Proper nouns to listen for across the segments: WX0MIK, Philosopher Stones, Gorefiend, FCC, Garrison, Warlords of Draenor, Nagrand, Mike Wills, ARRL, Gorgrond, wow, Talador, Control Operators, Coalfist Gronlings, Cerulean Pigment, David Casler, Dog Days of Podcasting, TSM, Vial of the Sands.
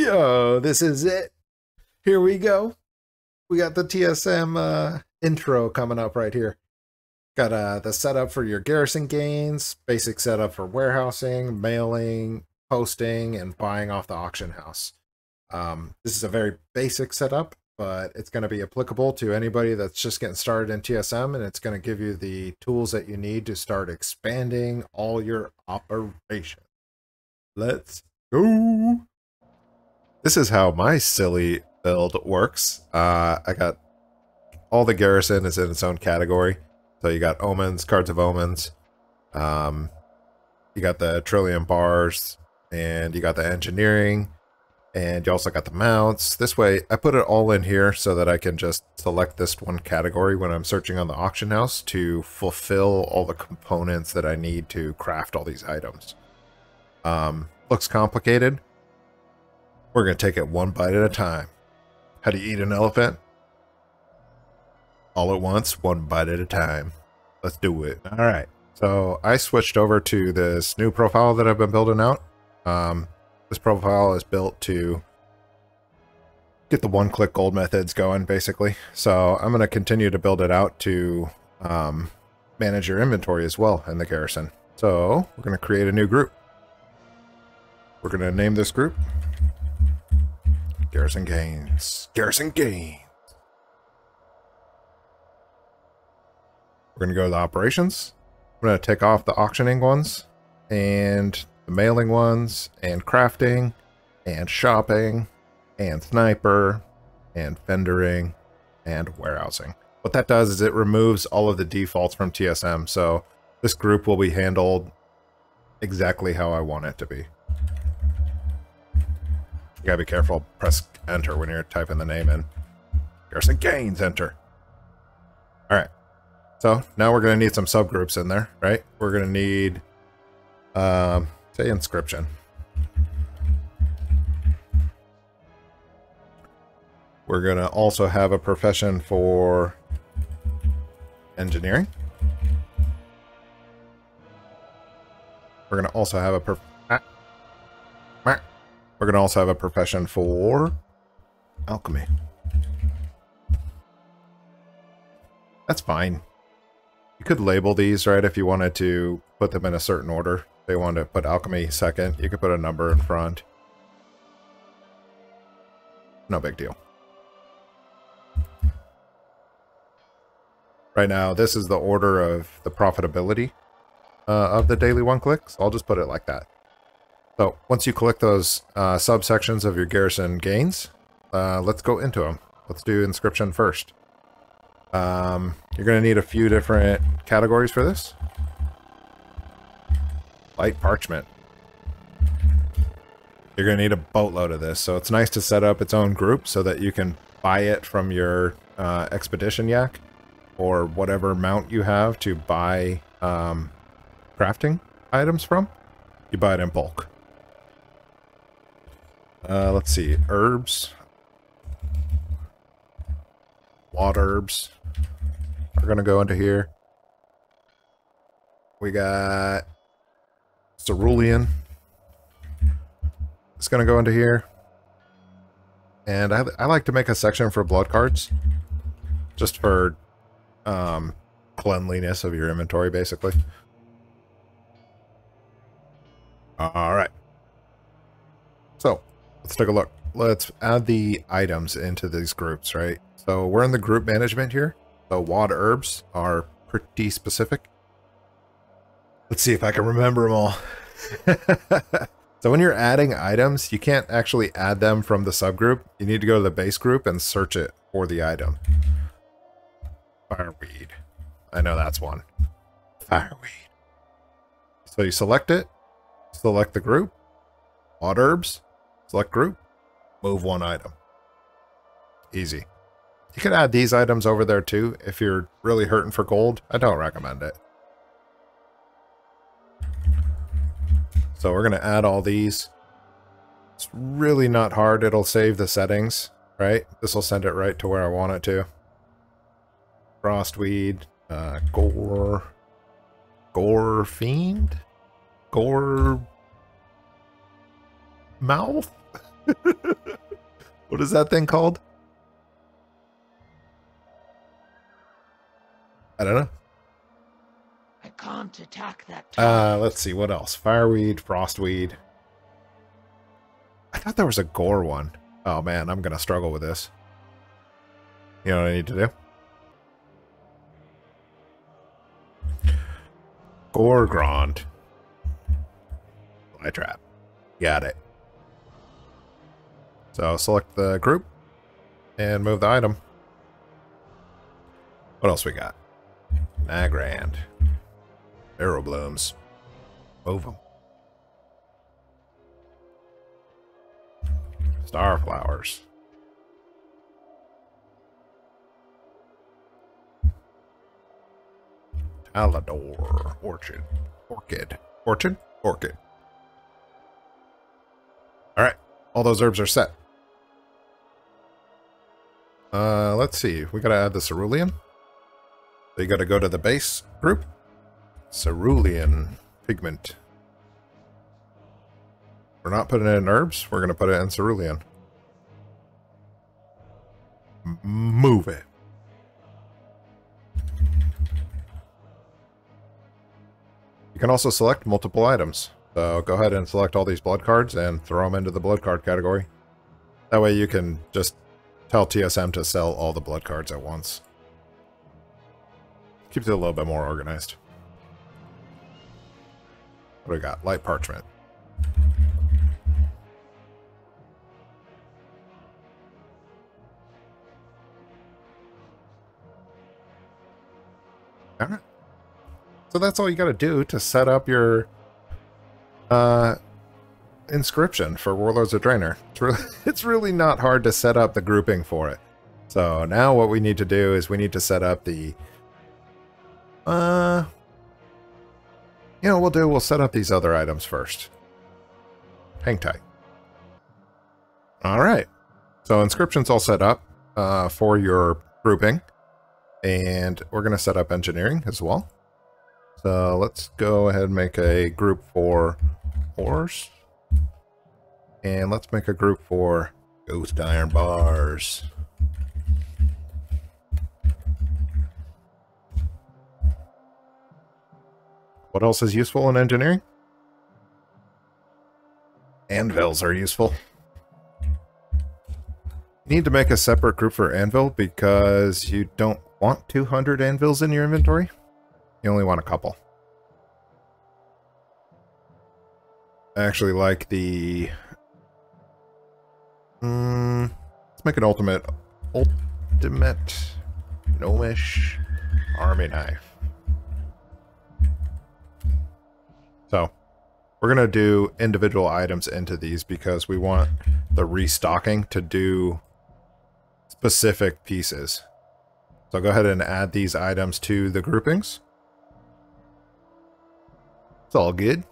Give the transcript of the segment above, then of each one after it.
Yo, this is it. Here we go. We got the TSM intro coming up right here. Got the setup for your garrison gains, basic setup for warehousing, mailing, posting, and buying off the auction house. This is a very basic setup, but it's going to be applicable to anybody that's just getting started in TSM, and it's going to give you the tools that you need to start expanding all your operations. Let's go. This is how my silly build works. I got all the garrison is in its own category. So you got omens, cards of omens. You got the trillium bars, and you got the engineering, and you also got the mounts. This way, I put it all in here so that I can just select this one category when I'm searching on the auction house to fulfill all the components that I need to craft all these items. Looks complicated. We're going to take it one bite at a time. How do you eat an elephant? All at once, one bite at a time. Let's do it. All right. So I switched over to this new profile that I've been building out. This profile is built to get the one-click gold methods going, basically. So I'm going to continue to build it out to manage your inventory as well in the garrison. So we're going to create a new group. We're going to name this group Garrison Gains. Garrison Gains. We're going to go to the operations. I'm going to take off the auctioning ones and the mailing ones and crafting and shopping and sniper and vendoring and warehousing. What that does is it removes all of the defaults from TSM. So this group will be handled exactly how I want it to be. You gotta be careful, press enter when you're typing the name in. Garrison Gains, enter. All right, so now we're gonna need some subgroups in there, right? We're gonna need, say inscription. We're gonna also have a profession for engineering. We're gonna also have a We're going to also have a profession for alchemy. That's fine. You could label these, right, if you wanted to put them in a certain order. If they wanted to put alchemy second, you could put a number in front. No big deal. Right now, this is the order of the profitability of the daily one clicks. I'll just put it like that. So once you collect those subsections of your garrison gains, let's go into them. Let's do inscription first. You're going to need a few different categories for this. Light parchment. You're going to need a boatload of this. So it's nice to set up its own group so that you can buy it from your expedition yak or whatever mount you have to buy crafting items from. You buy it in bulk. Let's see, herbs, water herbs are going to go into here. We got cerulean. It's going to go into here. And I like to make a section for blood cards just for cleanliness of your inventory, basically. All right. So let's take a look. Let's add the items into these groups, right? So we're in the group management here. The water herbs are pretty specific. Let's see if I can remember them all. So when you're adding items, you can't actually add them from the subgroup. You need to go to the base group and search it for the item. Fireweed. I know that's one. Fireweed. So you select it, select the group, odd herbs, select group, move one item. Easy. You can add these items over there too if you're really hurting for gold. I don't recommend it. So we're going to add all these. It's really not hard. It'll save the settings, right? This will send it right to where I want it to. Frostweed, Gorefiend? Gore... mouth? What is that thing called? I don't know. I can't attack that time. Let's see, what else? Fireweed, frostweed. I thought there was a gore one. Oh man, I'm gonna struggle with this. You know what I need to do? Gorgrond. Fly trap. Got it. So select the group and move the item. What else we got? Nagrand. Arrow blooms. Move them. Star flowers. Talador. Orchid. Orchid. Orchid? Orchid. Alright. All those herbs are set. Let's see. We gotta add the cerulean. So you gotta go to the base group. Cerulean pigment. We're not putting it in herbs. We're gonna put it in cerulean. Move it. You can also select multiple items. So go ahead and select all these blood cards and throw them into the blood card category. That way you can just tell TSM to sell all the blood cards at once. Keeps it a little bit more organized. What do we got? Light parchment. All right. So that's all you got to do to set up your inscription for Warlords of Draenor. It's really not hard to set up the grouping for it. So now what we need to do is we need to set up the you know, we'll set up these other items first. Hang tight. Alright. So inscription's all set up for your grouping. And we're gonna set up engineering as well. So let's go ahead and make a group for ores. And let's make a group for ghost iron bars. What else is useful in engineering? Anvils are useful. You need to make a separate group for anvil because you don't want 200 anvils in your inventory. You only want a couple. I actually like the... let's make an ultimate gnomish army knife. So we're going to do individual items into these because we want the restocking to do specific pieces. So go ahead and add these items to the groupings. It's all good.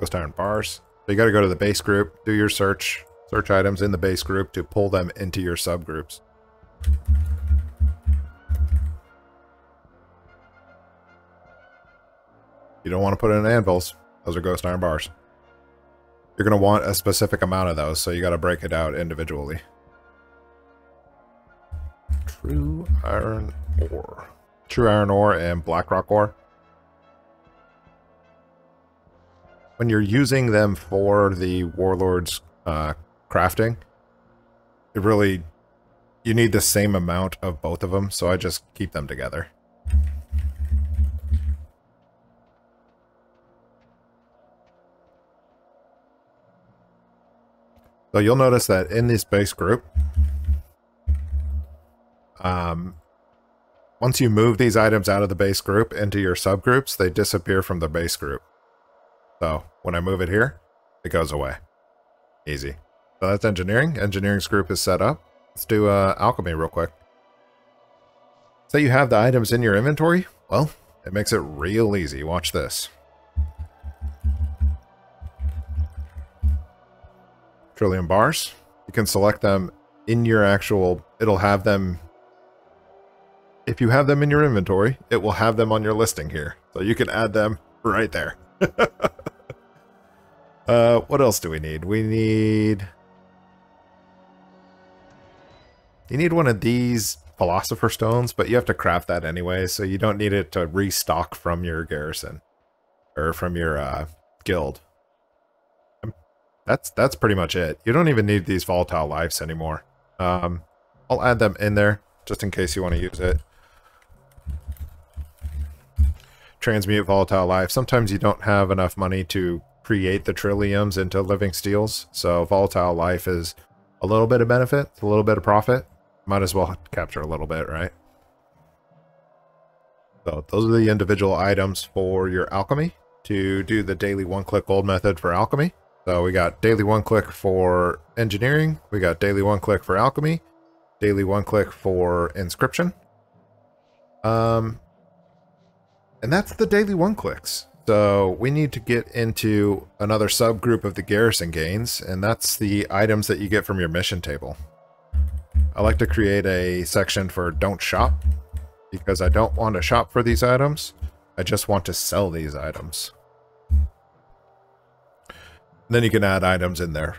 Ghost iron bars. So you got to go to the base group, do your search items in the base group to pull them into your subgroups. You don't want to put in anvils. Those are ghost iron bars. You're going to want a specific amount of those, so you got to break it out individually. True iron ore. True iron ore and black rock ore. When you're using them for the warlord's crafting, it really, you need the same amount of both of them, so I just keep them together. So you'll notice that in this base group, once you move these items out of the base group into your subgroups, they disappear from the base group. So when I move it here, it goes away. Easy. So that's engineering. Engineering's group is set up. Let's do alchemy real quick. Say you have the items in your inventory. Well, it makes it real easy. Watch this. Trillium bars. You can select them in your actual, it'll have them, if you have them in your inventory, it will have them on your listing here. So you can add them right there. What else do we need? We need... You need one of these Philosopher Stones, but you have to craft that anyway, so you don't need it to restock from your garrison. Or from your guild. That's pretty much it. You don't even need these volatile lives anymore. I'll add them in there, just in case you want to use it. Transmute volatile life. Sometimes you don't have enough money to create the trilliums into living steels, so volatile life is a little bit of benefit, a little bit of profit. Might as well capture a little bit, right? So those are the individual items for your alchemy to do the daily one-click gold method for alchemy. So we got daily one-click for engineering, we got daily one-click for alchemy, daily one-click for inscription. And that's the daily one-clicks. So we need to get into another subgroup of the garrison gains, and that's the items that you get from your mission table. I like to create a section for don't shop, because I don't want to shop for these items. I just want to sell these items. And then you can add items in there.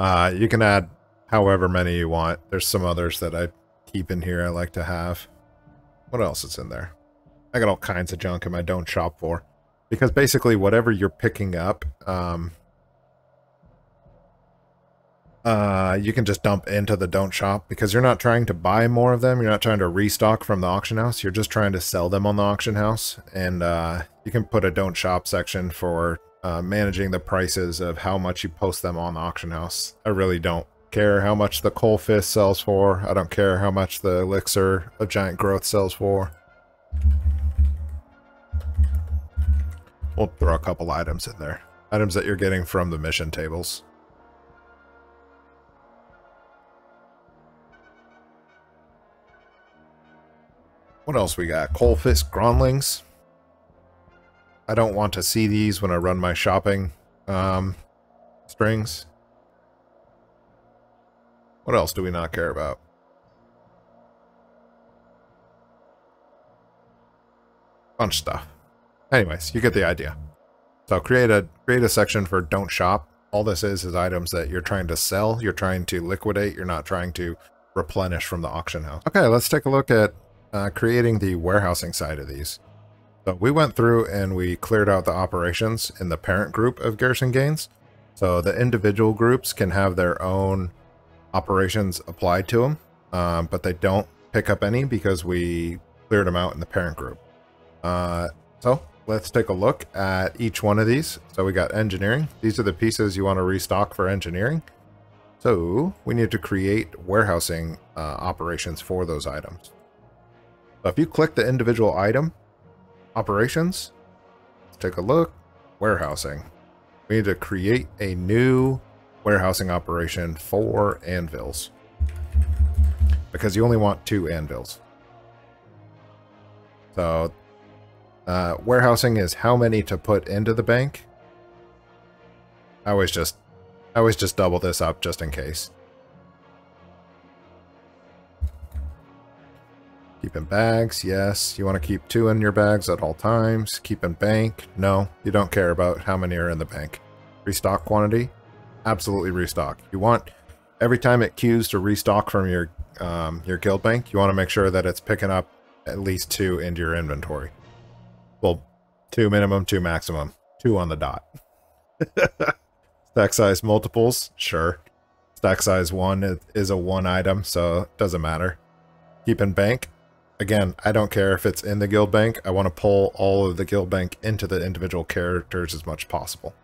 You can add however many you want. There's some others that I keep in here I like to have. What else is in there? I got all kinds of junk in my don't shop for, because basically whatever you're picking up, you can just dump into the don't shop, because you're not trying to buy more of them. You're not trying to restock from the auction house. You're just trying to sell them on the auction house. And you can put a don't shop section for managing the prices of how much you post them on the auction house. I really don't care how much the Coalfist sells for. I don't care how much the Elixir of Giant Growth sells for. We'll throw a couple items in there. Items that you're getting from the mission tables. What else we got? Coalfist Gronlings. I don't want to see these when I run my shopping strings. What else do we not care about? Bunch of stuff. Anyways, you get the idea. So create a section for don't shop. All this is items that you're trying to sell, you're trying to liquidate, you're not trying to replenish from the auction house. Okay, let's take a look at creating the warehousing side of these. So we went through and we cleared out the operations in the parent group of garrison gains. So the individual groups can have their own operations applied to them, but they don't pick up any because we cleared them out in the parent group. So let's take a look at each one of these. So we got engineering. These are the pieces you want to restock for engineering. So we need to create warehousing operations for those items. So if you click the individual item, operations, let's take a look, warehousing. We need to create a new warehousing operation for anvils, because you only want 2 anvils. So warehousing is how many to put into the bank. I always just double this up just in case. Keeping bags, yes. You want to keep 2 in your bags at all times. Keeping bank, no. You don't care about how many are in the bank. Restock quantity. Absolutely restock. You want, every time it queues to restock from your guild bank, you want to make sure that it's picking up at least 2 into your inventory. Well, 2 minimum, 2 maximum, 2 on the dot. Stack size multiples, sure. Stack size 1 is a 1 item, so it doesn't matter. Keeping bank, again, I don't care if it's in the guild bank. I want to pull all of the guild bank into the individual characters as much as possible.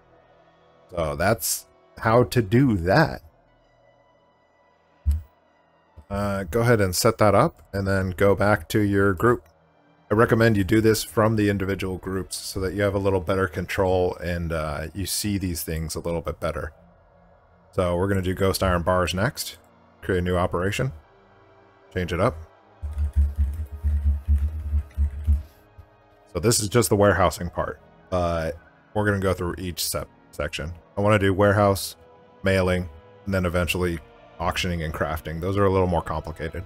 So that's how to do that. Go ahead and set that up and then go back to your group. I recommend you do this from the individual groups so that you have a little better control and you see these things a little bit better. So we're going to do ghost iron bars next. Create a new operation. Change it up. So this is just the warehousing part, but we're going to go through each section. I want to do warehouse, mailing, and then eventually auctioning and crafting. Those are a little more complicated.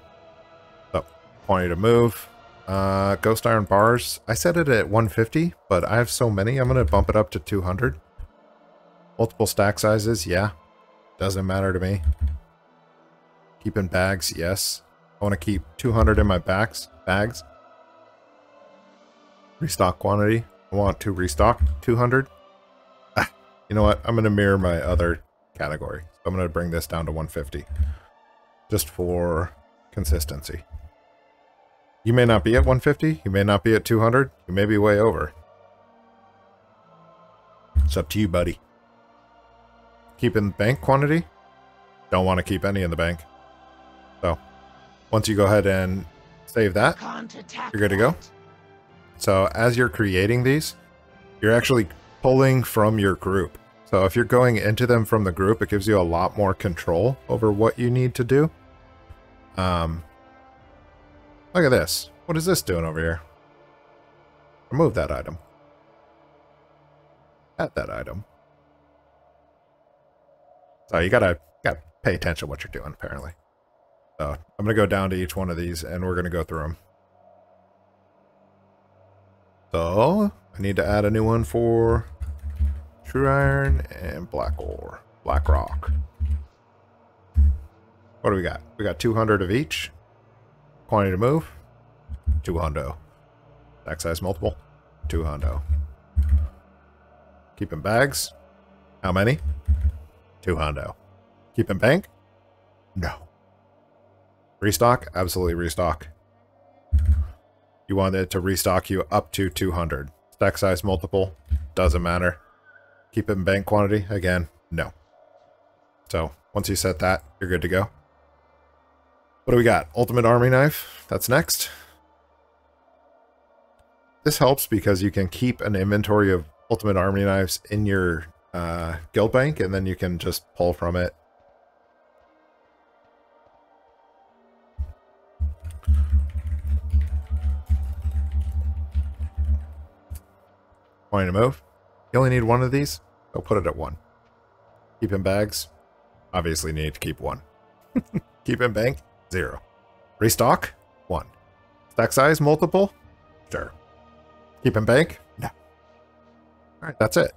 So, I want you to move, Ghost iron bars. I set it at 150, but I have so many, I'm going to bump it up to 200. Multiple stack sizes, yeah. Doesn't matter to me. Keeping bags, yes. I want to keep 200 in my bags. Restock quantity. I want to restock 200. You know what? I'm going to mirror my other category. So I'm going to bring this down to 150. Just for consistency. You may not be at 150. You may not be at 200. You may be way over. It's up to you, buddy. Keeping bank quantity. Don't want to keep any in the bank. So once you go ahead and save that, you're good to go. So as you're creating these, you're actually pulling from your group. So if you're going into them from the group, it gives you a lot more control over what you need to do. Look at this. What is this doing over here? Remove that item. Add that item. So you gotta pay attention to what you're doing, apparently. So I'm gonna go down to each one of these, and we're gonna go through them. So I need to add a new one for true iron and black ore, black rock. What do we got? We got 200 of each. Quantity to move, 200. Stack size multiple, 200. Keeping bags, how many? 200. Keeping bank? No. Restock? Absolutely restock. You want it to restock you up to 200. Stack size multiple, doesn't matter. Keep it in bank quantity, again, no. So once you set that, you're good to go. What do we got? Ultimate Army Knife, that's next. This helps because you can keep an inventory of Ultimate Army Knives in your guild bank, and then you can just pull from it. Wanting to move? You only need one of these? I'll put it at one. Keep in bags? Obviously need to keep one. Keep in bank? Zero. Restock? One. Stack size? Multiple? Sure. Keep in bank? No. Alright, that's it.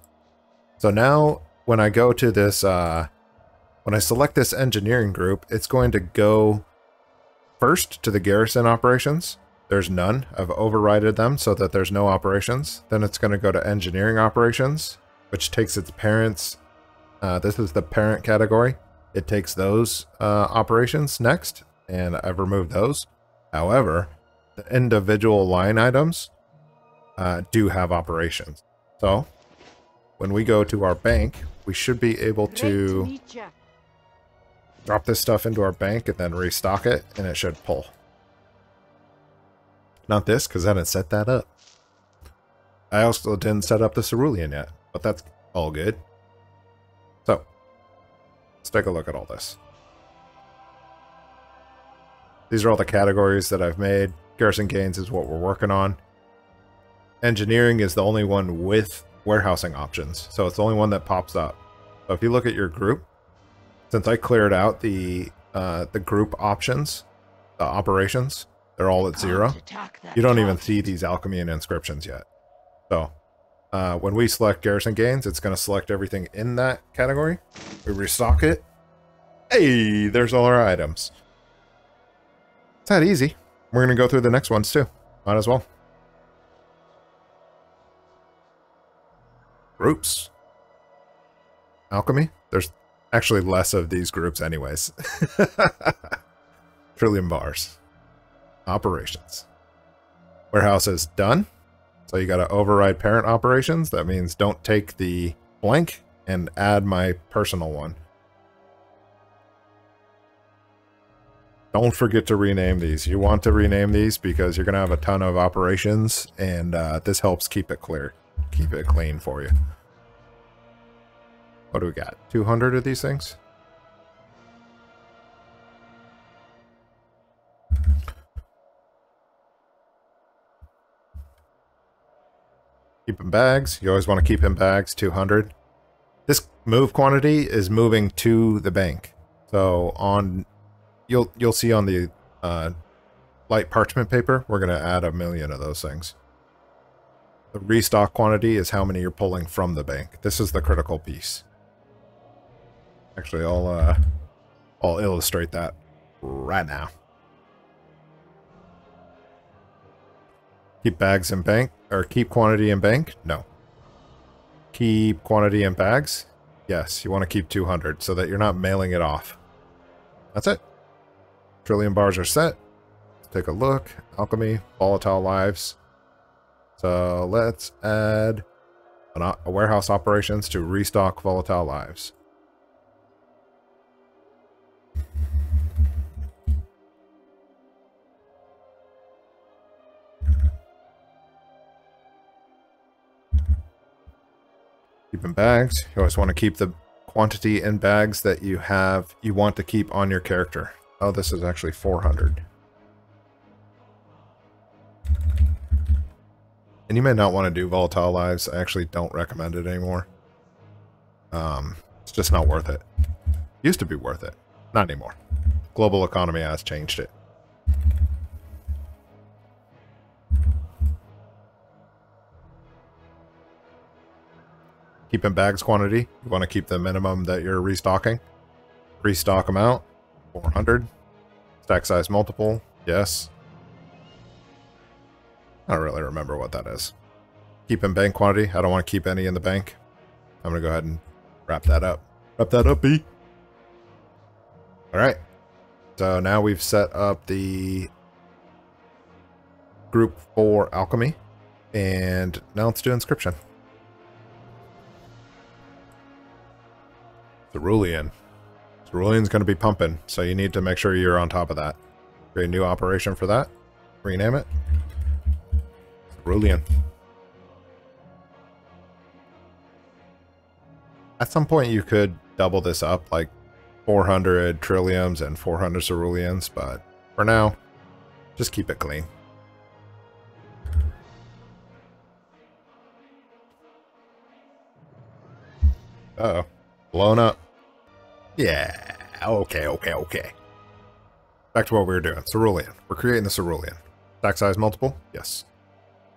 So now when I go to this, when I select this engineering group, it's going to go first to the garrison operations. There's none. I've overridden them so that there's no operations. Then it's going to go to engineering operations, which takes its parents. This is the parent category. It takes those operations next, and I've removed those. However, the individual line items do have operations. So when we go to our bank, we should be able to drop this stuff into our bank and then restock it, and it should pull. Not this, because I didn't set that up. I also didn't set up the Cerulean yet, but that's all good. So, let's take a look at all this. These are all the categories that I've made. Garrison Gains is what we're working on. Engineering is the only one with warehousing options, so it's the only one that pops up. So if you look at your group, since I cleared out the group options, the operations, they're all at zero. You don't even see these alchemy and inscriptions yet. So when we select garrison gains, it's going to select everything in that category. We restock it. Hey, there's all our items. It's that easy. We're going to go through the next ones too. Might as well. Groups. Alchemy. There's actually less of these groups anyways. Trillion bars. Operations. Warehouse is done. So you got to override parent operations. That means don't take the blank and add my personal one. Don't forget to rename these. You want to rename these because you're going to have a ton of operations, and this helps keep it clear. Keep it clean for you. What do we got? 200 of these things? Keep in bags. You always want to keep in bags, 200. This move quantity is moving to the bank. So on, you'll see on the light parchment paper, we're going to add 1,000,000 of those things. The restock quantity is how many you're pulling from the bank. This is the critical piece. Actually, I'll illustrate that right now. Keep bags in bank, or keep quantity in bank? No. Keep quantity in bags? Yes, you want to keep 200 so that you're not mailing it off. That's it. Trillium bars are set. Let's take a look. Alchemy, volatile lives. So let's add a warehouse operations to restock volatile lives. Keep in bags. You always want to keep the quantity in bags that you have, you want to keep on your character. Oh, this is actually 400. And you may not want to do volatile lives. I actually don't recommend it anymore. It's just not worth it. Used to be worth it. Not anymore. Global economy has changed it. Keep in bags quantity. You want to keep the minimum that you're restocking. Restock amount, 400. Stack size multiple, yes. I don't really remember what that is. Keep in bank quantity. I don't want to keep any in the bank. I'm going to go ahead and wrap that up. Wrap that up, B. Alright. So now we've set up the group for alchemy. And now let's do inscription. Cerulean. Cerulean's going to be pumping, so you need to make sure you're on top of that. Create a new operation for that. Rename it. Cerulean. At some point you could double this up, like 400 trilliums and 400 ceruleans, but for now, just keep it clean. Uh-oh. Blown up. Yeah, okay. Back to what we were doing. Cerulean. We're creating the cerulean. Stack size multiple? Yes.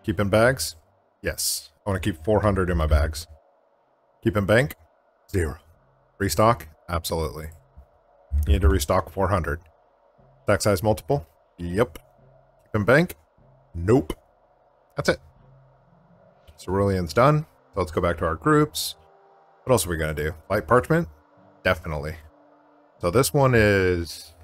Keep in bags? Yes. I want to keep 400 in my bags. Keep in bank? 0. Restock? Absolutely. You need to restock 400. Stack size multiple? Yep. Keep in bank? Nope. That's it. Cerulean's done. So let's go back to our groups. What else are we going to do? Light parchment? Definitely. So this one is...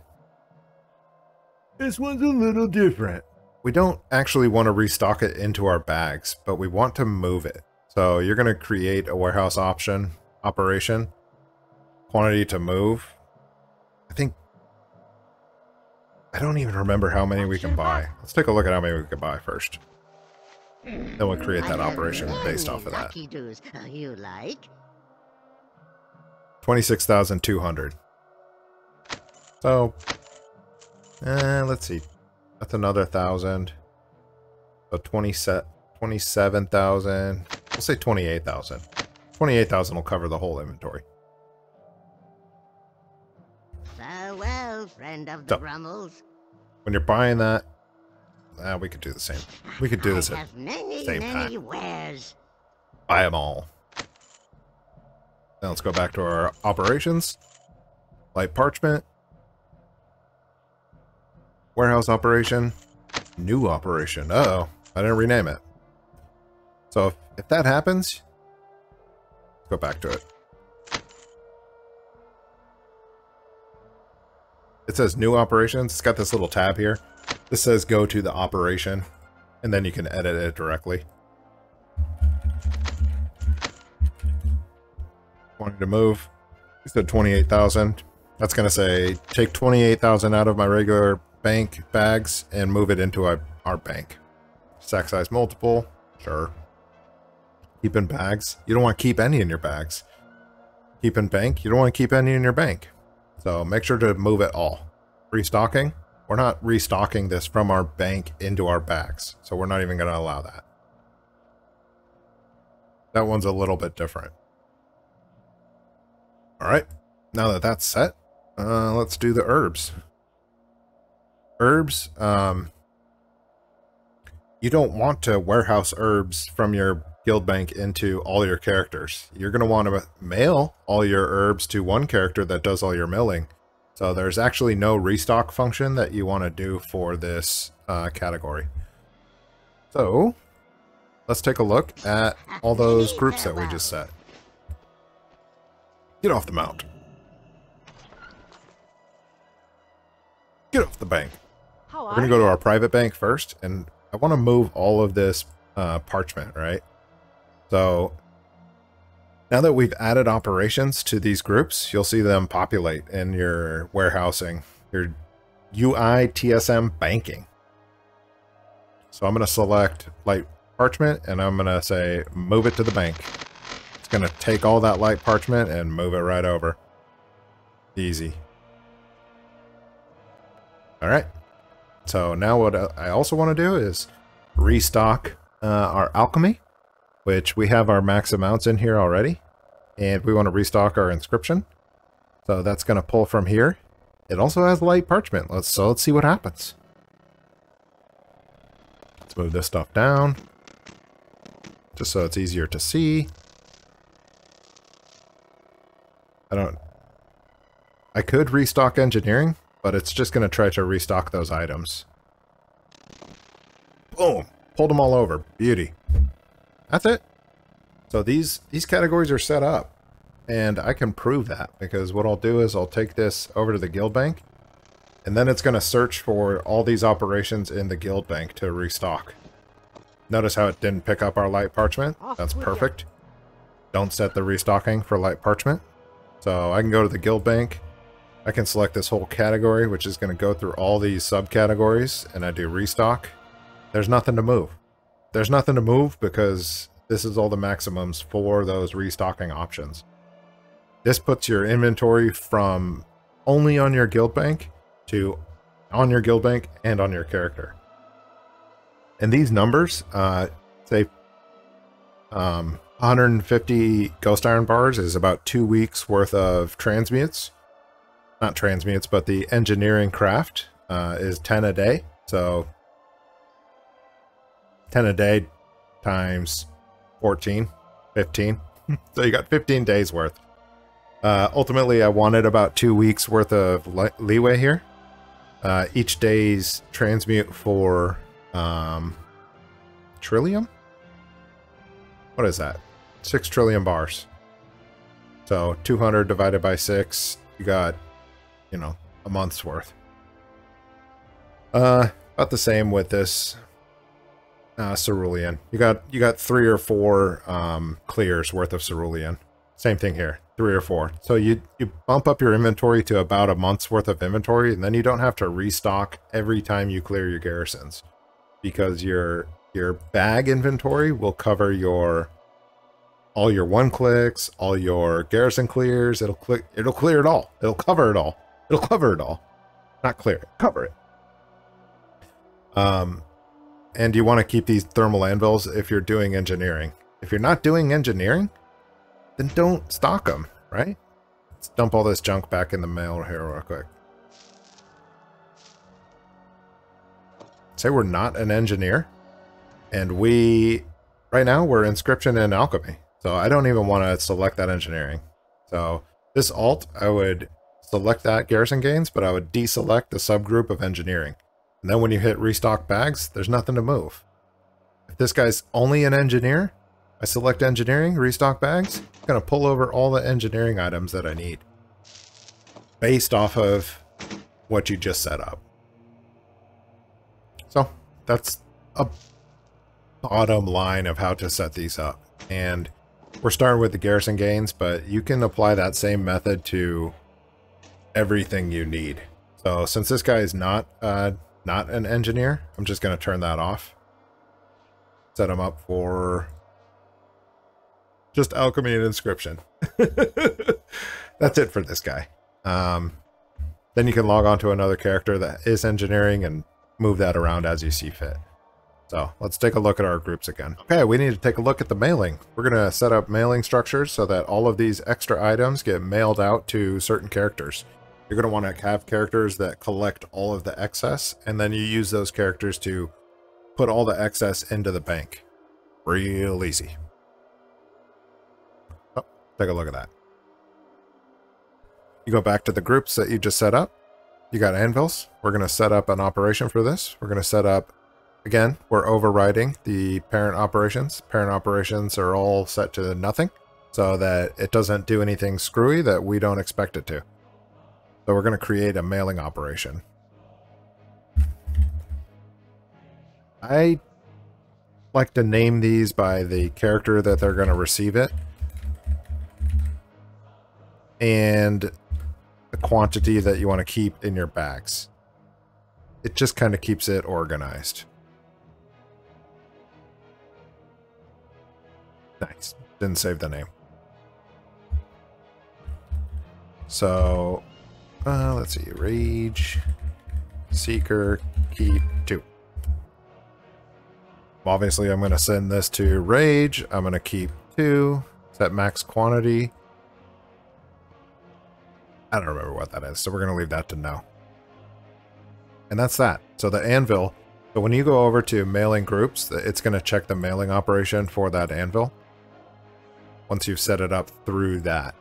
this one's a little different. We don't actually want to restock it into our bags, but we want to move it. So you're going to create a warehouse operation. Quantity to move. I think... I don't even remember how many we can buy. Let's take a look at how many we can buy first. Then we'll create that operation based off of that. 26,200. So, let's see. That's another 1,000. So 27,000. We'll say 28,000. 28,000 will cover the whole inventory. Farewell, friend of the Grummels. So, when you're buying that, we could do the same. We could do this at the same time. Wares. Buy them all. Now let's go back to our operations. Light parchment. Warehouse operation. New operation. Uh-oh. I didn't rename it. So if that happens, go back to it. It says new operations. It's got this little tab here. This says go to the operation, and then you can edit it directly. Wanted to move. You said 28,000. That's going to say take 28,000 out of my regular bank bags and move it into our bank. Stack size multiple. Sure. Keep in bags. You don't want to keep any in your bags. Keep in bank. You don't want to keep any in your bank. So make sure to move it all. Restocking. We're not restocking this from our bank into our bags. So we're not even going to allow that. That one's a little bit different. Alright, now that that's set, let's do the herbs. Herbs, you don't want to warehouse herbs from your guild bank into all your characters. You're going to want to mail all your herbs to one character that does all your milling. So there's actually no restock function that you want to do for this category. So let's take a look at all those groups that we just set. Get off the mount. Get off the bank. We're going to go to our private bank first, and I want to move all of this parchment, right? So now that we've added operations to these groups, you'll see them populate in your warehousing, your UI TSM banking. So I'm going to select light parchment, and I'm going to say move it to the bank. It's going to take all that light parchment and move it right over. Easy. All right. So now what I also want to do is restock our alchemy, which we have our max amounts in here already, and we want to restock our inscription. So that's going to pull from here. It also has light parchment. So let's see what happens. Let's move this stuff down just so it's easier to see. I could restock engineering, but it's just going to try to restock those items. Boom! Pulled them all over. Beauty. That's it. So these categories are set up, and I can prove that, because what I'll do is I'll take this over to the guild bank, and then it's going to search for all these operations in the guild bank to restock. Notice how it didn't pick up our light parchment. That's perfect. Don't set the restocking for light parchment. So I can go to the guild bank. I can select this whole category, which is going to go through all these subcategories, and I do restock. There's nothing to move. There's nothing to move because this is all the maximums for those restocking options. This puts your inventory from only on your guild bank to on your guild bank and on your character. And these numbers, say 150 ghost iron bars is about 2 weeks worth of transmutes. Not transmutes, but the engineering craft is 10 a day. So 10 a day times 14, 15. So you got 15 days worth. Ultimately, I wanted about 2 weeks worth of leeway here. Each day's transmute for trillium? What is that? 6 trillion bars. So 200 divided by 6, you got, you know, a month's worth. About the same with this cerulean. You got 3 or 4 clears worth of cerulean. Same thing here, 3 or 4. So you bump up your inventory to about a month's worth of inventory, and then you don't have to restock every time you clear your garrisons, because your bag inventory will cover your all your one clicks, all your garrison clears. It'll clear it all. It'll cover it all. It'll cover it all. Not clear it, cover it. And you want to keep these thermal anvils if you're doing engineering. If you're not doing engineering, then don't stock them, right? Let's dump all this junk back in the mail here real quick. Say we're not an engineer, and right now we're inscription and alchemy. So I don't even want to select that engineering. So this alt, I would select that garrison gains, but I would deselect the subgroup of engineering. And then when you hit restock bags, there's nothing to move. If this guy's only an engineer, I select engineering, restock bags, it's going to pull over all the engineering items that I need based off of what you just set up. So that's a bottom line of how to set these up. And we're starting with the garrison gains, but you can apply that same method to everything you need. So since this guy is not an engineer, I'm just going to turn that off. Set him up for just alchemy and inscription. That's it for this guy. Then you can log on to another character that is engineering and move that around as you see fit. So let's take a look at our groups again. Okay, we need to take a look at the mailing. We're going to set up mailing structures so that all of these extra items get mailed out to certain characters. You're going to want to have characters that collect all of the excess, and then you use those characters to put all the excess into the bank. Real easy. Oh, take a look at that. You go back to the groups that you just set up. You got anvils. We're going to set up an operation for this. We're going to set up, again, we're overriding the parent operations. Parent operations are all set to nothing so that it doesn't do anything screwy that we don't expect it to. So we're going to create a mailing operation. I like to name these by the character that they're going to receive it and the quantity that you want to keep in your bags. It just kind of keeps it organized. Nice. Didn't save the name. So, let's see. Rage, Seeker, Keep, 2. Obviously, I'm going to send this to Rage. I'm going to keep 2. Set max quantity. I don't remember what that is, so we're going to leave that to no. And that's that. So the anvil, so when you go over to mailing groups, it's going to check the mailing operation for that anvil once you've set it up through that.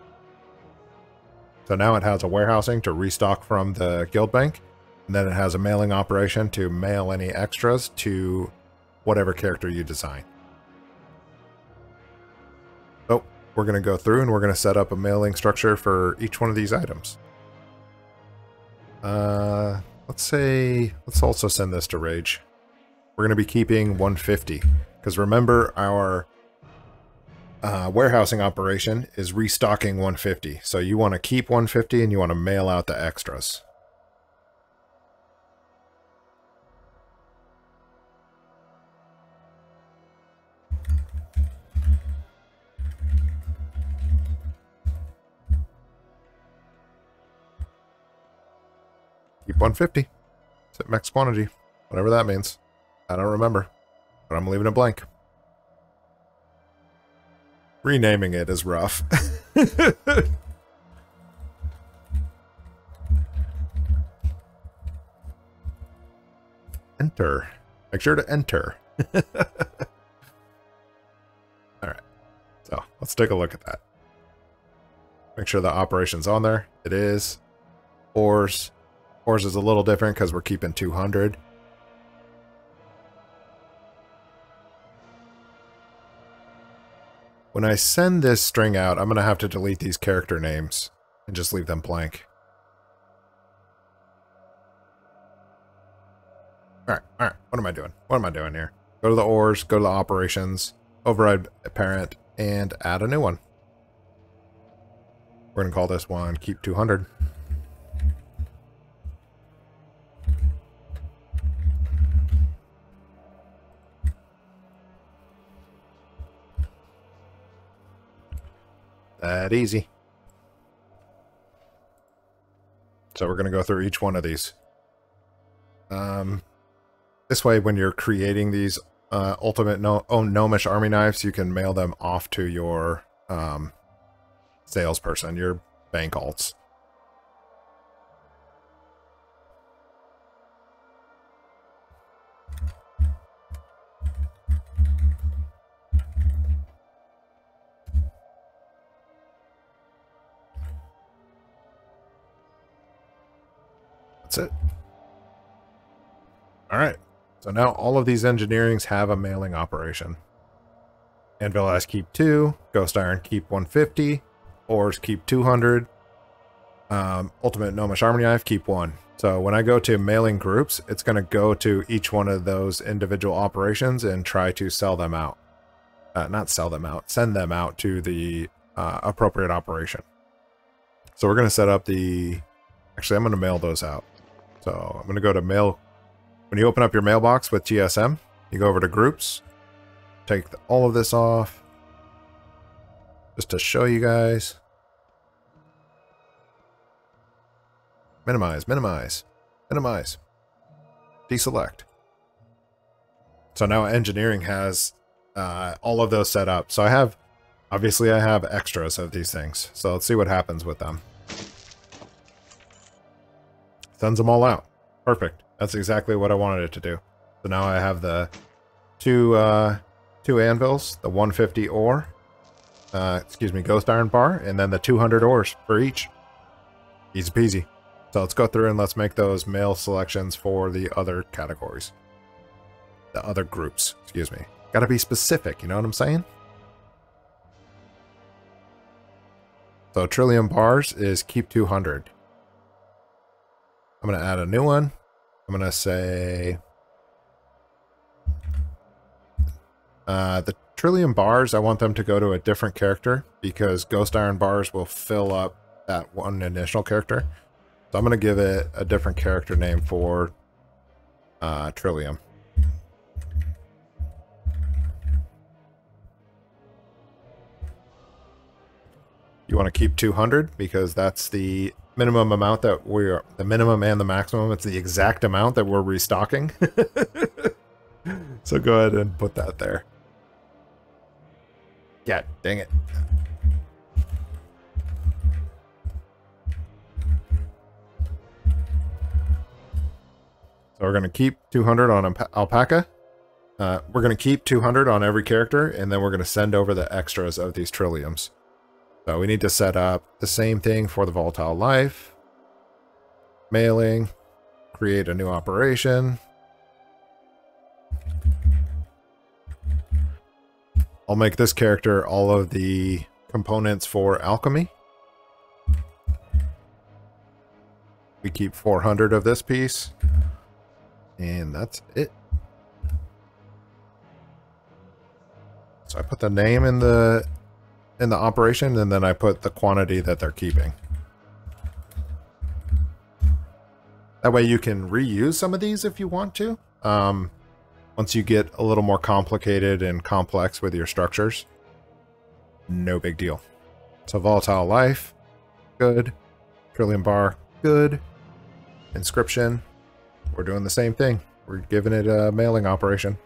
So now it has a warehousing to restock from the guild bank, and then it has a mailing operation to mail any extras to whatever character you design. So we're going to go through and we're going to set up a mailing structure for each one of these items. Let's say, let's also send this to Rage. We're going to be keeping 150 because remember our warehousing operation is restocking 150. So you want to keep 150 and you want to mail out the extras. Keep 150. Set max quantity. Whatever that means. I don't remember. But I'm leaving it blank. Renaming it is rough. Enter. Make sure to enter. Alright. So, let's take a look at that. Make sure the operation's on there. It is. Ores. Ours is a little different because we're keeping 200. When I send this string out, I'm going to have to delete these character names and just leave them blank. All right. What am I doing? What am I doing here? Go to the ores, go to the operations, override parent, and add a new one. We're going to call this one Keep 200. That easy. So we're going to go through each one of these. This way, when you're creating these ultimate gnomish army knives, you can mail them off to your salesperson, your bank alts. That's it. Alright, so now all of these engineerings have a mailing operation. Anvil has keep 2, Ghost Iron keep 150, Ores keep 200, Ultimate Gnomish Army Knife keep 1. So when I go to mailing groups, it's going to go to each one of those individual operations and try to sell them out. Not sell them out, send them out to the appropriate operation. So we're going to set up the... Actually, I'm going to mail those out. So I'm going to go to mail. When you open up your mailbox with TSM, you go over to groups, take all of this off just to show you guys. Minimize, minimize, minimize, deselect. So now engineering has all of those set up. So I have, obviously I have extras of these things. So let's see what happens with them. Sends them all out. Perfect. That's exactly what I wanted it to do. So now I have the two anvils, the 150 ore, excuse me, ghost iron bar, and then the 200 ores for each. Easy peasy. So let's go through and let's make those mail selections for the other categories. The other groups, excuse me. Gotta be specific, you know what I'm saying? So Trillium Bars is keep 200. I'm gonna add a new one. I'm gonna say... the Trillium Bars, I want them to go to a different character because Ghost Iron Bars will fill up that one initial character. So I'm gonna give it a different character name for Trillium. You want to keep 200 because that's the minimum amount that we are, the minimum and the maximum. It's the exact amount that we're restocking. So go ahead and put that there. Yeah, dang it. So we're going to keep 200 on Alpaca. We're going to keep 200 on every character, and then we're going to send over the extras of these Trilliums. So we need to set up the same thing for the Volatile Life, mailing, create a new operation. I'll make this character all of the components for alchemy. We keep 400 of this piece, and that's it. So I put the name in the operation, and then I put the quantity that they're keeping. That way you can reuse some of these if you want to. Once you get a little more complicated and complex with your structures, no big deal. So Volatile Life, good. Trillium Bar, good. Inscription, we're doing the same thing. We're giving it a mailing operation.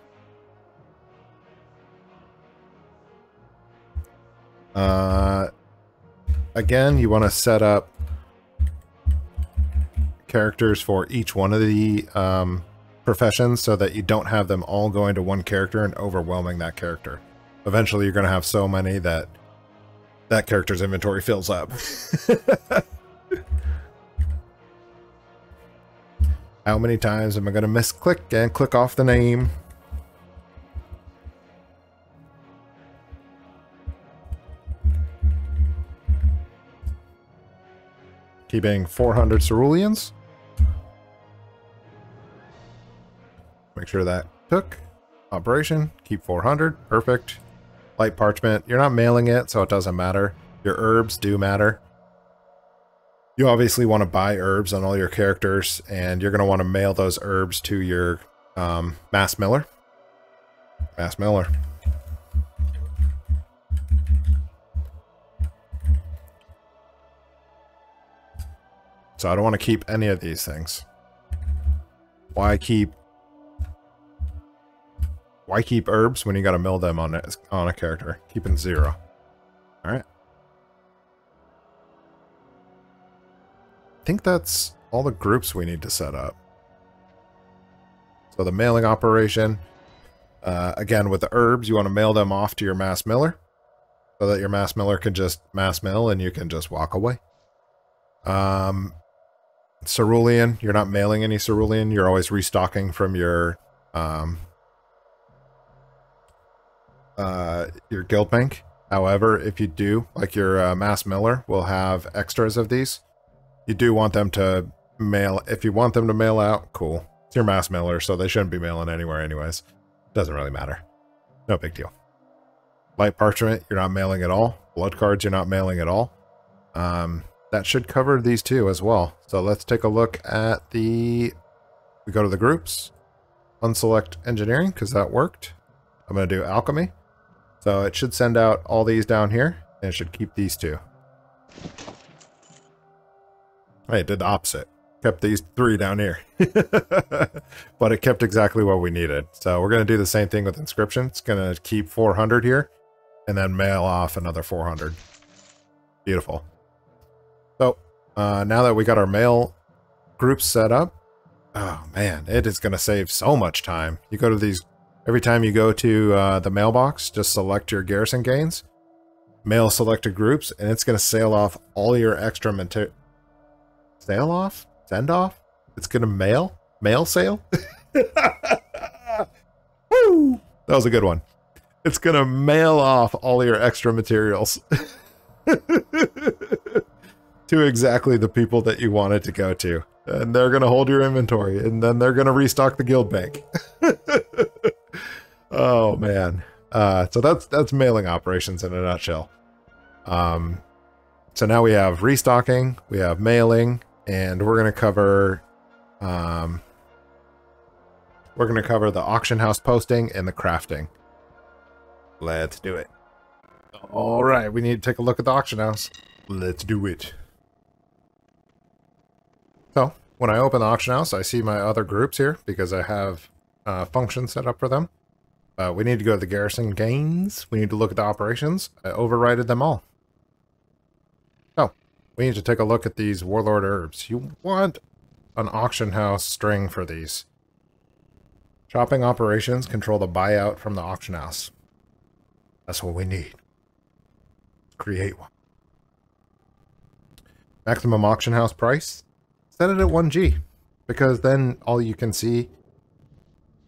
Again, you want to set up characters for each one of the professions so that you don't have them all going to one character and overwhelming that character. Eventually, you're going to have so many that that character's inventory fills up. How many times am I going to misclick and click off the name? Keeping 400 ceruleans. Make sure that took. Operation, keep 400. Perfect. Light parchment. You're not mailing it, so it doesn't matter. Your herbs do matter. You obviously want to buy herbs on all your characters, and you're going to want to mail those herbs to your mass miller. So I don't want to keep any of these things. Why keep herbs when you got to mill them on a character? Keeping 0. All right. I think that's all the groups we need to set up. So the mailing operation, again with the herbs, you want to mail them off to your mass miller, so that your mass miller can just mass mill and you can just walk away. Cerulean, you're not mailing any cerulean, you're always restocking from your guild bank. However, if you do, like your mass miller will have extras of these. You do want them to mail, if you want them to mail out, cool. It's your mass miller, so they shouldn't be mailing anywhere anyways. Doesn't really matter. No big deal. Light parchment, you're not mailing at all. Blood cards, you're not mailing at all. That should cover these two as well. So let's take a look at the, we go to the groups, unselect engineering, because that worked. I'm going to do alchemy. So it should send out all these down here, and it should keep these two. Hey, it did the opposite. Kept these 3 down here. But it kept exactly what we needed. So we're going to do the same thing with inscription. It's going to keep 400 here, and then mail off another 400. Beautiful. So now that we got our mail groups set up, Oh man, it is gonna save so much time. You go to these, every time you go to the mailbox, just select your garrison gains, mail selected groups, and it's gonna sail off all your extra material. Sail off? Send off? It's gonna mail? Mail sail? Woo! That was a good one. It's gonna mail off all your extra materials to exactly the people that you want it to go to. And they're gonna hold your inventory, and then they're gonna restock the guild bank. Oh man. So that's mailing operations in a nutshell. So now we have restocking, we have mailing, and we're gonna cover the auction house posting and the crafting. Let's do it. All right, we need to take a look at the auction house. Let's do it. So when I open the auction house, I see my other groups here because I have functions set up for them. We need to go to the garrison gains. We need to look at the operations. I overrided them all. So we need to take a look at these warlord herbs. You want an auction house string for these. Shopping operations control the buyout from the auction house. That's what we need. Create one. Maximum auction house price. Set it at 1G, because then all you can see,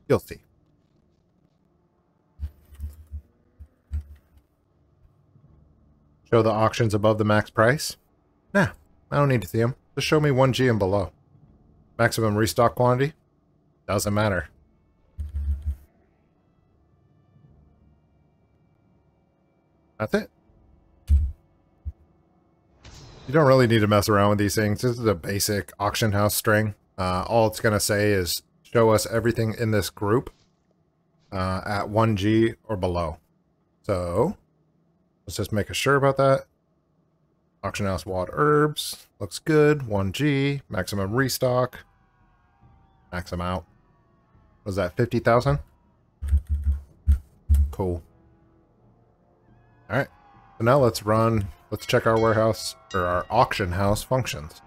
you'll see. Show the auctions above the max price. Nah, I don't need to see them. Just show me 1G and below. Maximum restock quantity. Doesn't matter. That's it. You don't really need to mess around with these things. This is a basic auction house string. All it's going to say is show us everything in this group at 1G or below. So let's just make sure about that. Auction house wild herbs. Looks good. 1G. Maximum restock. Max them out. Was that 50,000? Cool. All right. So now let's run... Let's check our warehouse, or our auction house functions.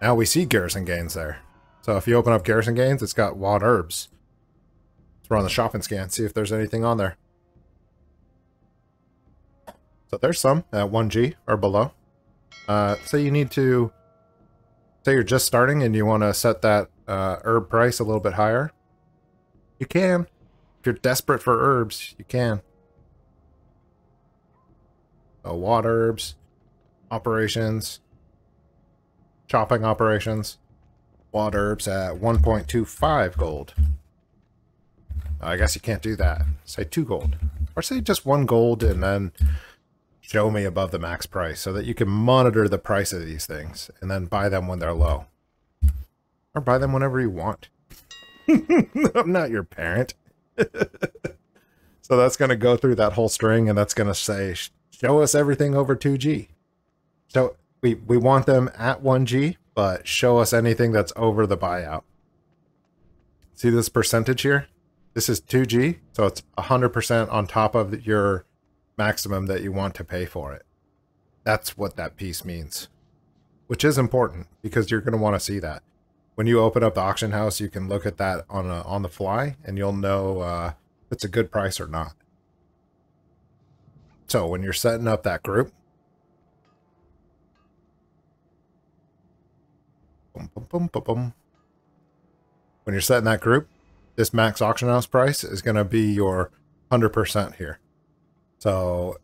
Now we see garrison gains there. So if you open up garrison gains, it's got wild herbs. Let's run the shop and scan, see if there's anything on there. So there's some at 1G or below. Say you need to, say you're just starting and you want to set that herb price a little bit higher. You can. If you're desperate for herbs, you can. So water herbs, operations, chopping operations, water herbs at 1.25 gold. I guess you can't do that. Say 2 gold, or say just 1 gold, and then show me above the max price so that you can monitor the price of these things and then buy them when they're low, or buy them whenever you want. I'm not your parent. So that's going to go through that whole string, and that's going to say, show us everything over 2G. So we want them at 1G, but show us anything that's over the buyout. See this percentage here? This is 2G, so it's 100% on top of your maximum that you want to pay for it. That's what that piece means, which is important because you're going to want to see that. When you open up the auction house, you can look at that on the fly, and you'll know if it's a good price or not. So when you're setting up that group, this max auction house price is going to be your 100% here. So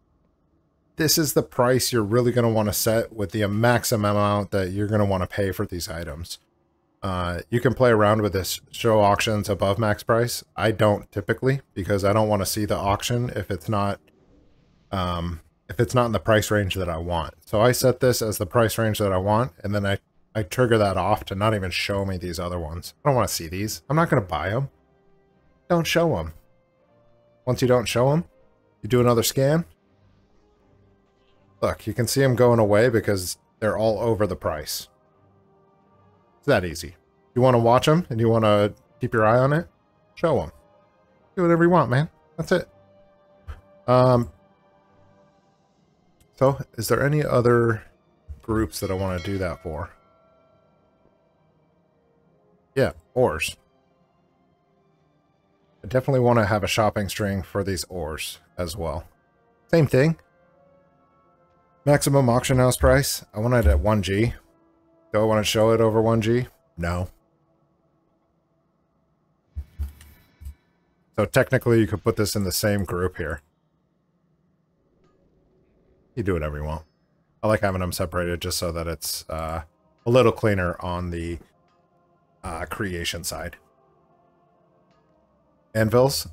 this is the price you're really going to want to set with the maximum amount that you're going to want to pay for these items. You can play around with this, show auctions above max price. I don't typically, because I don't want to see the auction if it's not in the price range that I want. So I set this as the price range that I want, and then I trigger that off to not even show me these other ones. I don't want to see these. I'm not going to buy them. Don't show them. Once you don't show them, you do another scan. Look, you can see them going away because they're all over the price. It's that easy. You want to watch them and you want to keep your eye on it? Show them. Do whatever you want, man. That's it. So, is there any other groups that I want to do that for? Yeah, ores. I definitely want to have a shopping string for these ores as well. Same thing. Maximum auction house price. I want it at 1G. Do I want to show it over 1G? No. So technically you could put this in the same group here. You do whatever you want. I like having them separated just so that it's a little cleaner on the creation side. Anvils.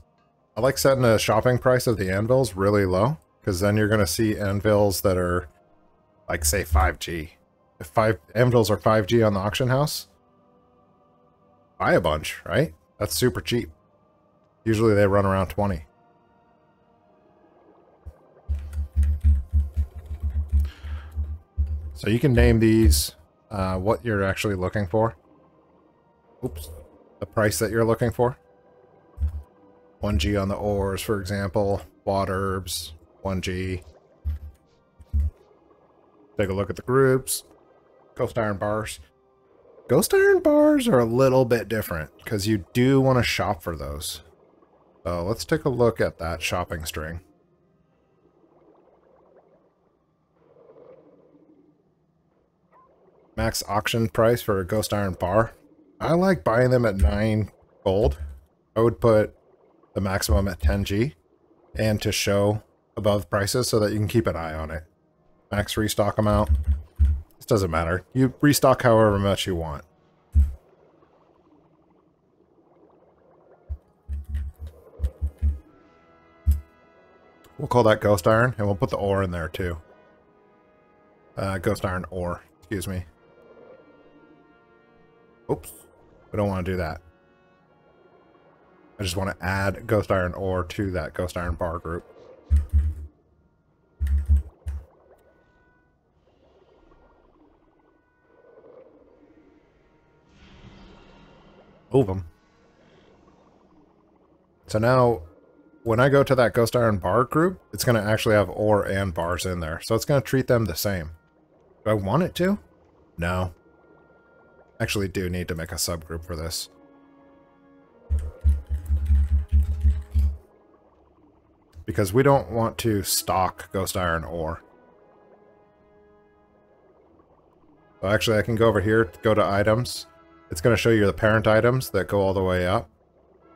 I like setting a shopping price of the anvils really low, because then you're going to see anvils that are, like, say, 5G. If anvils are 5G on the auction house, buy a bunch, right? That's super cheap. Usually they run around 20. So you can name these what you're actually looking for. Oops. The price that you're looking for. 1G on the ores, for example. Watt herbs, 1G. Take a look at the groups. Ghost iron bars. Ghost iron bars are a little bit different because you do want to shop for those. So let's take a look at that shopping string. Max auction price for a ghost iron bar. I like buying them at 9 gold. I would put the maximum at 10G and to show above prices so that you can keep an eye on it. Max restock amount. This doesn't matter. You restock however much you want. We'll call that ghost iron and we'll put the ore in there too. Ghost iron ore, excuse me. Oops, we don't want to do that. I just want to add ghost iron ore to that ghost iron bar group. Move them. So now, when I go to that ghost iron bar group, it's going to actually have ore and bars in there. So it's going to treat them the same. Do I want it to? No. Actually do need to make a subgroup for this. Because we don't want to stock ghost iron ore. So actually I can go over here, go to items. It's going to show you the parent items that go all the way up.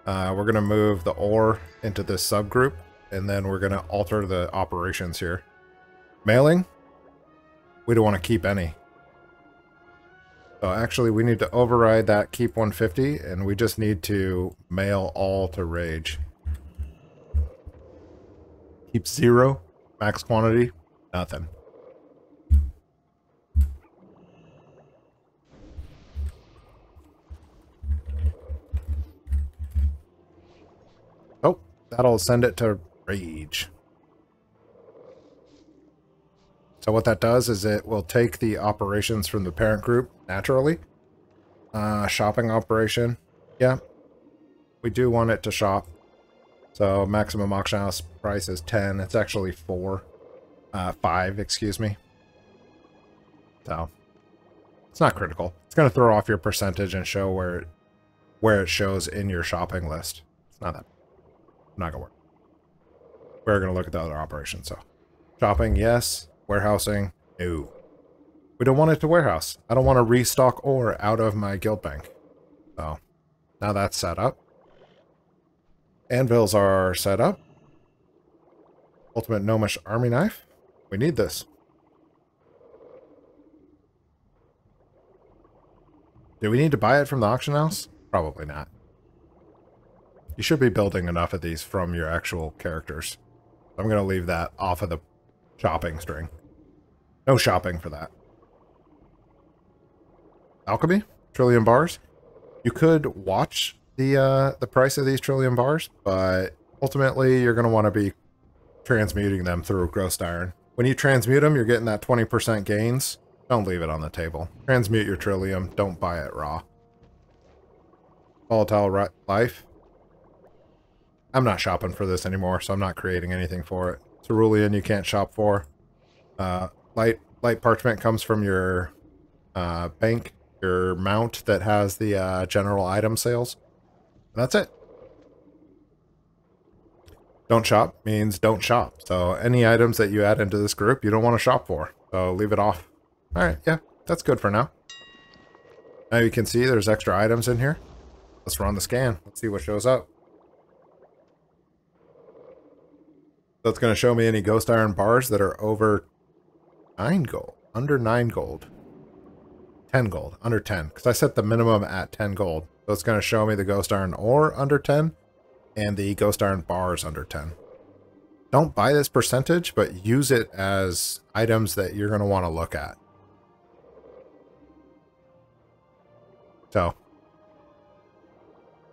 We're going to move the ore into this subgroup, and then we're going to alter the operations here. Mailing, we don't want to keep any. So actually we need to override that keep 150, and we just need to mail all to Rage. Keep 0, max quantity, nothing. Oh, that'll send it to Rage. So what that does is it will take the operations from the parent group naturally. Shopping operation. Yeah, we do want it to shop. So maximum auction house price is 10. It's actually 5, excuse me. So it's not critical. It's going to throw off your percentage and show where it shows in your shopping list. It's not that. Not gonna work. We're gonna look at the other operation. So shopping, yes. Warehousing, no. We don't want it to warehouse. I don't want to restock ore out of my guild bank. So now that's set up. Anvils are set up. Ultimate Gnomish Army Knife. We need this. Do we need to buy it from the auction house? Probably not. You should be building enough of these from your actual characters. I'm going to leave that off of the shopping string. No shopping for that. Alchemy? Trillium bars? You could watch the price of these trillium bars, but ultimately you're going to want to be transmuting them through ghost iron. When you transmute them, you're getting that 20% gains. Don't leave it on the table. Transmute your trillium. Don't buy it raw. Volatile life. I'm not shopping for this anymore, so I'm not creating anything for it. Cerulean you can't shop for. Light parchment comes from your bank. your mount that has the general item sales. And that's it. Don't shop means don't shop. So any items that you add into this group, you don't want to shop for. So leave it off. All right, yeah, that's good for now. Now you can see there's extra items in here. Let's run the scan. Let's see what shows up. So it's going to show me any ghost iron bars that are over 9 gold, under 9 gold, 10 gold, under 10. Because I set the minimum at 10 gold. So it's going to show me the ghost iron ore under 10. And the ghost iron bars under 10. Don't buy this percentage, but use it as items that you're going to want to look at. So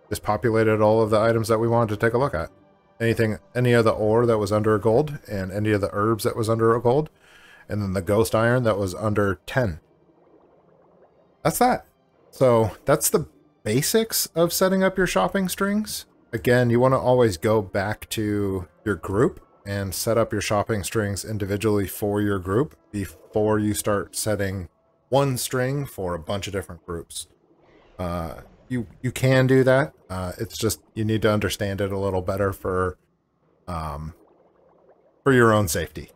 just populated all of the items that we wanted to take a look at. Anything, any of the ore that was under a gold, and any of the herbs that was under a gold, and then the ghost iron that was under 10. That's that. So that's the basics of setting up your shopping strings. Again, you want to always go back to your group and set up your shopping strings individually for your group before you start setting one string for a bunch of different groups. You can do that. It's just you need to understand it a little better for your own safety.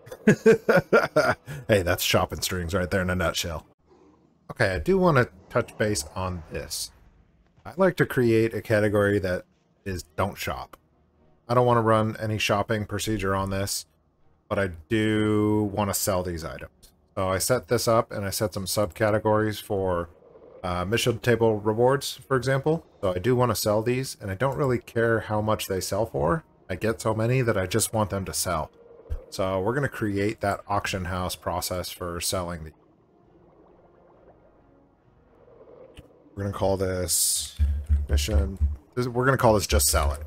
Hey, that's shopping strings right there in a nutshell. Okay, I do want to touch base on this. I'd like to create a category that is don't shop. I don't want to run any shopping procedure on this, but I do want to sell these items. So I set this up and I set some subcategories for mission table rewards, for example. So I do want to sell these, and I don't really care how much they sell for. I get so many that I just want them to sell. So we're going to create that auction house process for selling these. We're going to call this mission. We're going to call this just sell it.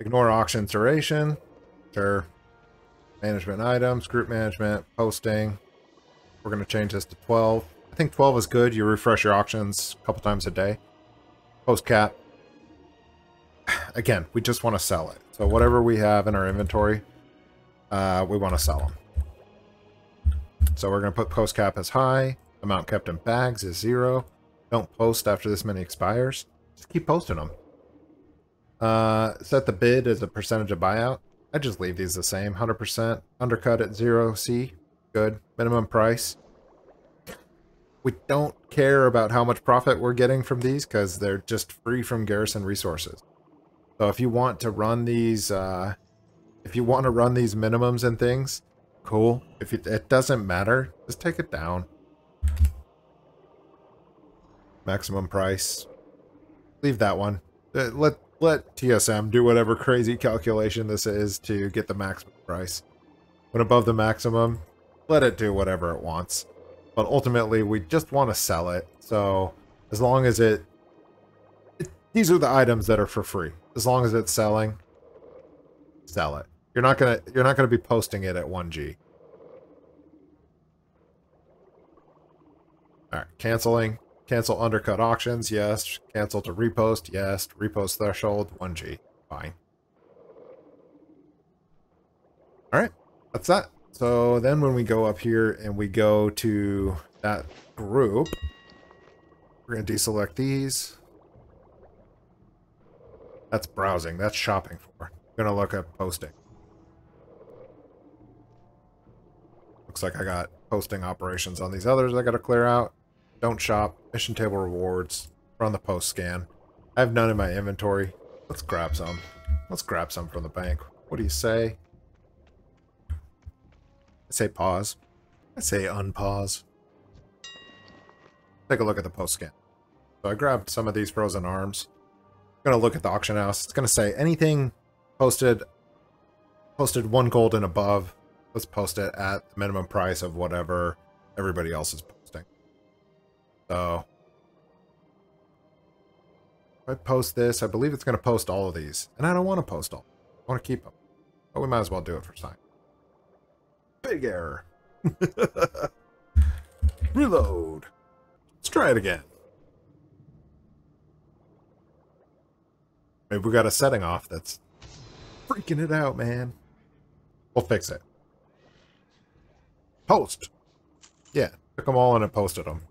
Ignore auction duration. Sure. Management items, group management, posting. We're going to change this to 12. I think 12 is good. You refresh your auctions a couple times a day. Post cap. Again, we just want to sell it. So whatever we have in our inventory, we want to sell them. So we're going to put post cap as high. Amount kept in bags is 0. Don't post after this many expires. Just keep posting them. Set the bid as a percentage of buyout. I just leave these the same. 100%. Undercut at 0C. Good. Minimum price. We don't care about how much profit we're getting from these because they're just free from garrison resources. So if you want to run these, minimums and things, cool. If it doesn't matter, just take it down. Maximum price. Leave that one. Let TSM do whatever crazy calculation this is to get the maximum price. When above the maximum, let it do whatever it wants. But ultimately, we just want to sell it. So as long as these are the items that are for free. As long as it's selling, sell it. You're not gonna be posting it at 1G. All right, canceling. Cancel undercut auctions, yes. Cancel to repost, yes. Repost threshold, 1G. Fine. All right, that's that. So then when we go up here and we go to that group, we're going to deselect these. That's browsing. That's shopping for. We're going to look at posting. Looks like I got posting operations on these others I got to clear out. Don't shop. Mission table rewards. Run the post scan. I have none in my inventory. Let's grab some. Let's grab some from the bank. What do you say? I say pause. I say unpause. Take a look at the post scan. So I grabbed some of these frozen arms. I'm going to look at the auction house. It's going to say anything posted 1 gold and above. Let's post it at the minimum price of whatever everybody else is posting. So if I post this, I believe it's going to post all of these. And I don't want to post all. I want to keep them. But we might as well do it for time. Big error. Reload. Let's try it again. Maybe we got a setting off that's freaking it out, man. We'll fix it. Post! Yeah, took them all in and posted them.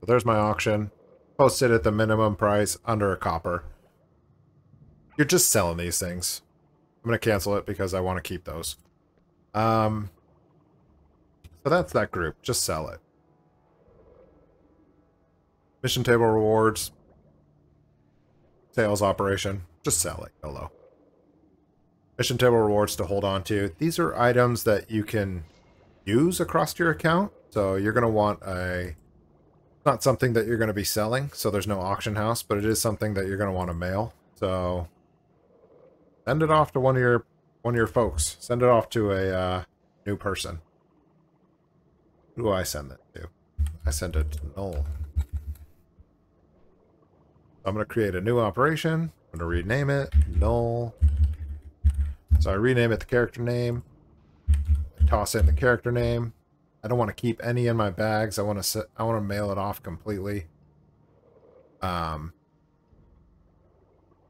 So there's my auction. Posted at the minimum price, under a copper. You're just selling these things. I'm going to cancel it because I want to keep those. So that's that group. Just sell it. Mission table rewards. Sales operation. Just sell it. Hello. Mission table rewards to hold on to. These are items that you can use across your account. So you're going to want a... not something that you're going to be selling, so there's no auction house, but it is something that you're going to want to mail. So send it off to one of your folks. Send it off to a new person. Who do I send it to? I send it to Null. I'm going to create a new operation. I'm going to rename it Null. So I rename it the character name. I toss in the character name. I don't want to keep any in my bags. I want to mail it off completely.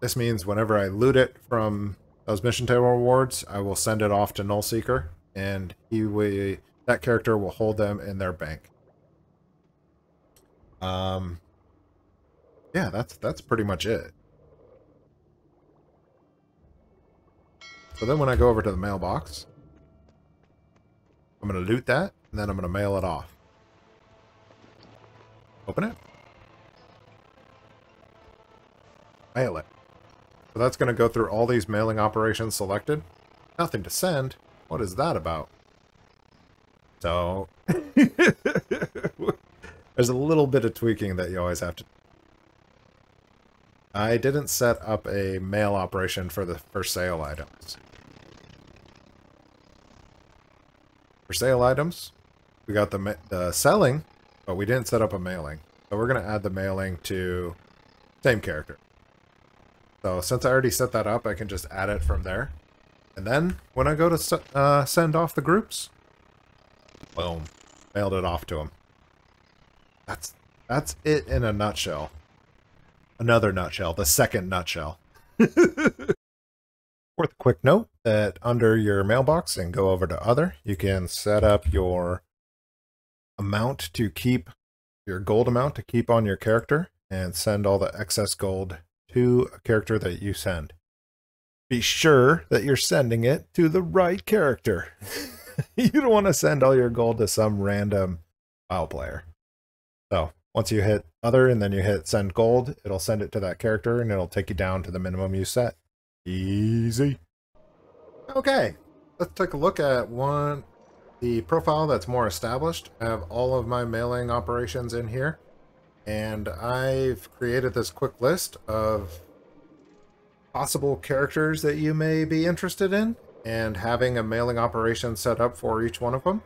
This means whenever I loot it from those mission table rewards, I will send it off to Null Seeker, and that character will hold them in their bank. Yeah, that's pretty much it. So then when I go over to the mailbox, I'm going to loot that. And then I'm going to mail it off. Open it. Mail it. So that's going to go through all these mailing operations selected. Nothing to send. What is that about? So, there's a little bit of tweaking that you always have to do. I didn't set up a mail operation for the for sale items. For sale items. We got the selling, but we didn't set up a mailing. So we're going to add the mailing to same character. So since I already set that up, I can just add it from there. And then when I go to send off the groups, boom, mailed it off to them. That's it in a nutshell. Another nutshell, the second nutshell. Worth a quick note that under your mailbox and go over to other, you can set up your amount to keep, your gold amount to keep on your character, and send all the excess gold to a character that you send. Be sure that you're sending it to the right character. You don't want to send all your gold to some random WoW player. So once you hit other and then you hit send gold, it'll send it to that character and it'll take you down to the minimum you set. Easy. Okay, let's take a look at the profile that's more established. I have all of my mailing operations in here, and I've created this quick list of possible characters that you may be interested in, and having a mailing operation set up for each one of them.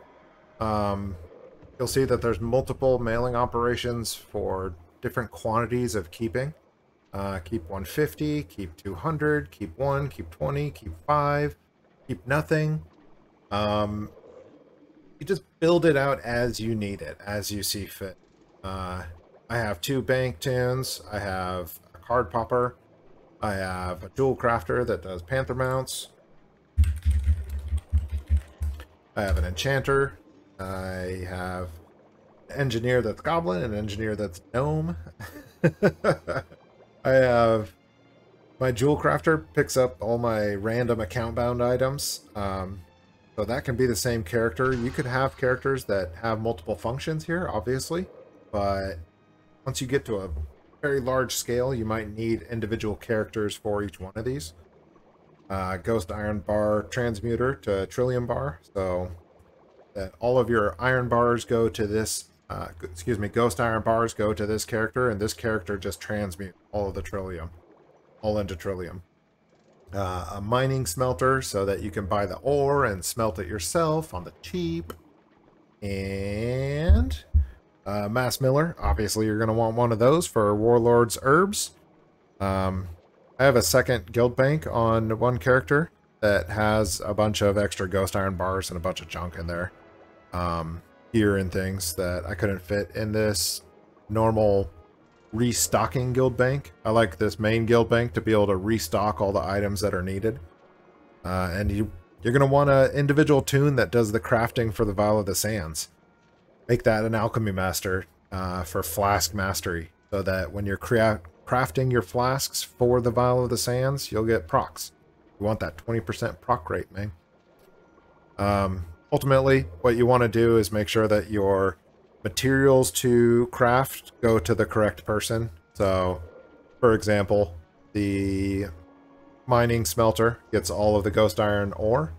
You'll see that there's multiple mailing operations for different quantities of keeping. Keep 150, keep 200, keep 1, keep 20, keep 5, keep nothing. You just build it out as you need it, as you see fit. I have 2 bank tins, I have a card popper, I have a jewel crafter that does panther mounts, I have an enchanter, I have an engineer that's goblin, an engineer that's gnome. I have my jewel crafter picks up all my random account bound items. So that can be the same character. You could have characters that have multiple functions here, obviously, but once you get to a very large scale, you might need individual characters for each one of these. Ghost iron bar transmuter to trillium bar, so that all of your iron bars go to this, ghost iron bars go to this character, and this character just transmutes all of the trillium, all into trillium. A mining smelter so that you can buy the ore and smelt it yourself on the cheap. And Mass Miller, obviously you're going to want one of those for Warlord's Herbs. I have a second guild bank on one character that has a bunch of extra ghost iron bars and a bunch of junk in there. Gear and things that I couldn't fit in this normal restocking guild bank. I like this main guild bank to be able to restock all the items that are needed, and you You're going to want an individual tune that does the crafting for the Vial of the Sands. Make that an alchemy master for flask mastery, so that when you're crafting your flasks for the Vial of the Sands, you'll get procs. You want that 20% proc rate, man. Ultimately, what you want to do is make sure that your materials to craft go to the correct person. So, for example, the mining smelter gets all of the ghost iron ore,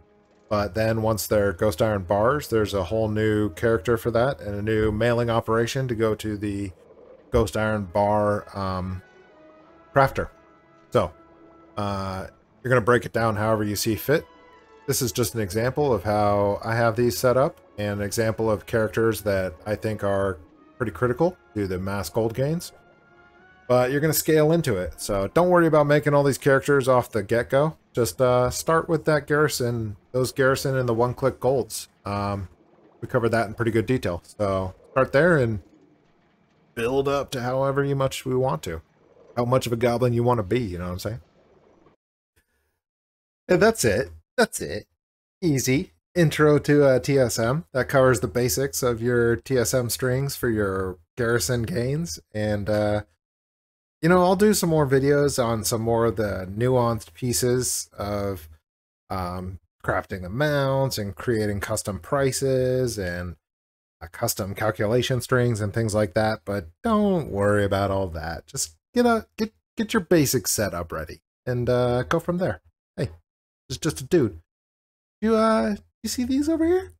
but then once they're ghost iron bars, there's a whole new character for that and a new mailing operation to go to the ghost iron bar crafter. So you're going to break it down however you see fit. This is just an example of how I have these set up and an example of characters that I think are pretty critical to the mass gold gains. But you're going to scale into it, so don't worry about making all these characters off the get-go. Just start with that garrison, those garrison and the one-click golds. We covered that in pretty good detail. So start there and build up to however much we want to. How much of a goblin you want to be, you know what I'm saying? And that's it. That's it. Easy. Intro to TSM. That covers the basics of your TSM strings for your garrison gains. And you know, I'll do some more videos on some more of the nuanced pieces of crafting the mounts and creating custom prices and custom calculation strings and things like that. But don't worry about all that. Just get your basic setup ready and go from there. Hey, it's just a dude. You see these over here?